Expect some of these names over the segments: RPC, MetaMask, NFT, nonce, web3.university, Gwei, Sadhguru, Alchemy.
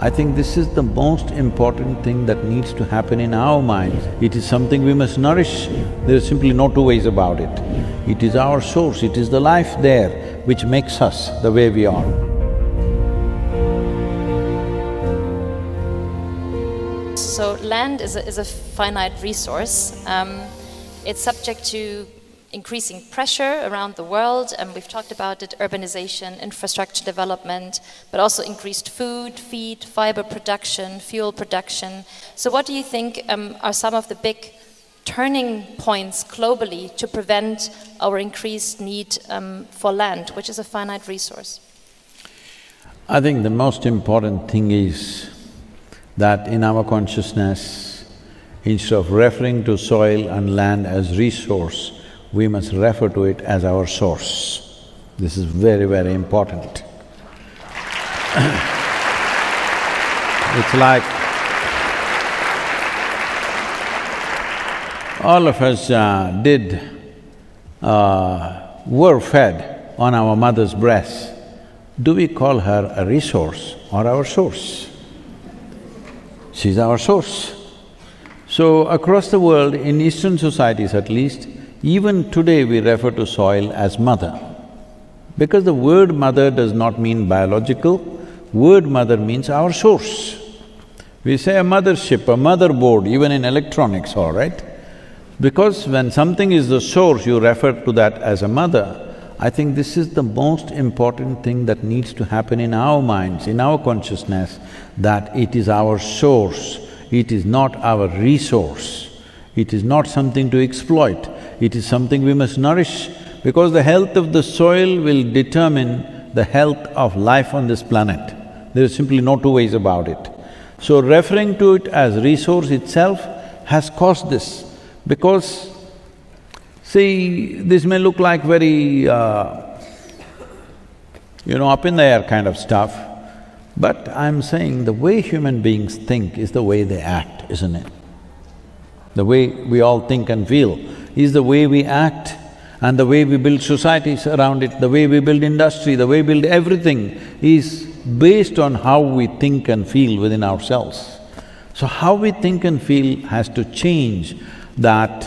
I think this is the most important thing that needs to happen in our minds. It is something we must nourish, there is simply no two ways about it. It is our source, it is the life there which makes us the way we are. So land is a finite resource. It's subject to increasing pressure around the world, and we've talked about it, urbanization, infrastructure development, but also increased food, feed, fiber production, fuel production. So what do you think are some of the big turning points globally to prevent our increased need for land, which is a finite resource? I think the most important thing is that in our consciousness, instead of referring to soil and land as resource, we must refer to it as our source. This is very, very important. It's like all of us were fed on our mother's breast. Do we call her a resource or our source? She's our source. So across the world, in Eastern societies at least, even today we refer to soil as mother, because the word mother does not mean biological, word mother means our source. We say a mothership, a motherboard, even in electronics, all right? Because when something is the source, you refer to that as a mother. I think this is the most important thing that needs to happen in our minds, in our consciousness, that it is our source, it is not our resource. It is not something to exploit, it is something we must nourish, because the health of the soil will determine the health of life on this planet. There is simply no two ways about it. So referring to it as resource itself has caused this, because see, this may look like very, up in the air kind of stuff, but I'm saying the way human beings think is the way they act, isn't it? The way we all think and feel is the way we act, and the way we build societies around it, the way we build industry, the way we build everything is based on how we think and feel within ourselves. So how we think and feel has to change, that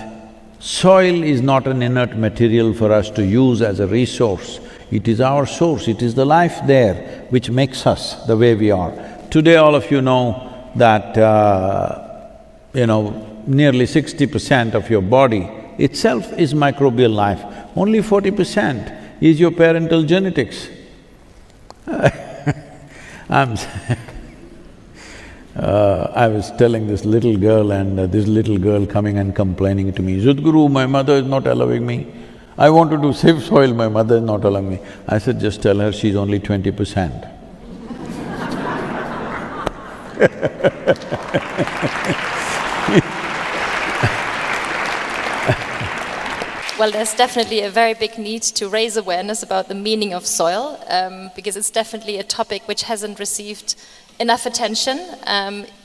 soil is not an inert material for us to use as a resource. It is our source, it is the life there which makes us the way we are. Today all of you know that, nearly 60% of your body itself is microbial life, only 40% is your parental genetics. I was telling this little girl, and this little girl coming and complaining to me, "Sadhguru, my mother is not allowing me. I want to do safe soil, my mother is not allowing me." I said, "Just tell her she's only 20%." Well, there's definitely a very big need to raise awareness about the meaning of soil, because it's definitely a topic which hasn't received enough attention,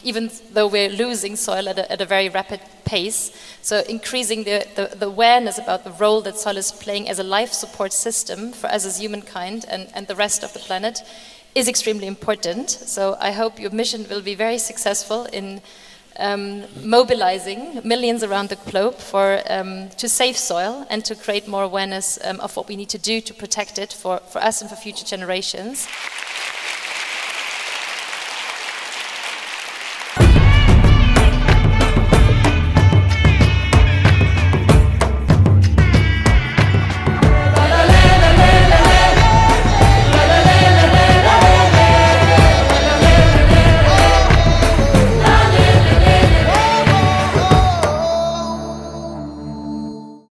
even though we're losing soil at a very rapid pace. So increasing the awareness about the role that soil is playing as a life support system for us as humankind and the rest of the planet is extremely important. So I hope your mission will be very successful in mobilizing millions around the globe for to save soil and to create more awareness of what we need to do to protect it for us and for future generations.